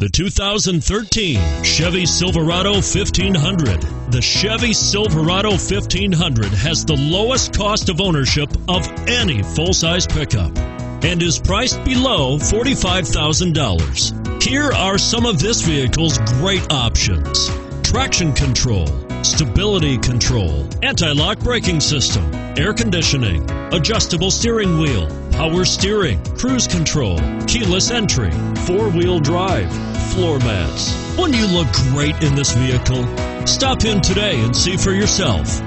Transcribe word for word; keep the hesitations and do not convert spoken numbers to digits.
The two thousand thirteen Chevy Silverado fifteen hundred. The Chevy Silverado fifteen hundred has the lowest cost of ownership of any full-size pickup and is priced below forty-five thousand dollars. Here are some of this vehicle's great options: traction control, stability control, anti-lock braking system, air conditioning, adjustable steering wheel, power steering, cruise control, keyless entry, four-wheel drive, floor mats. Wouldn't you look great in this vehicle? Stop in today and see for yourself.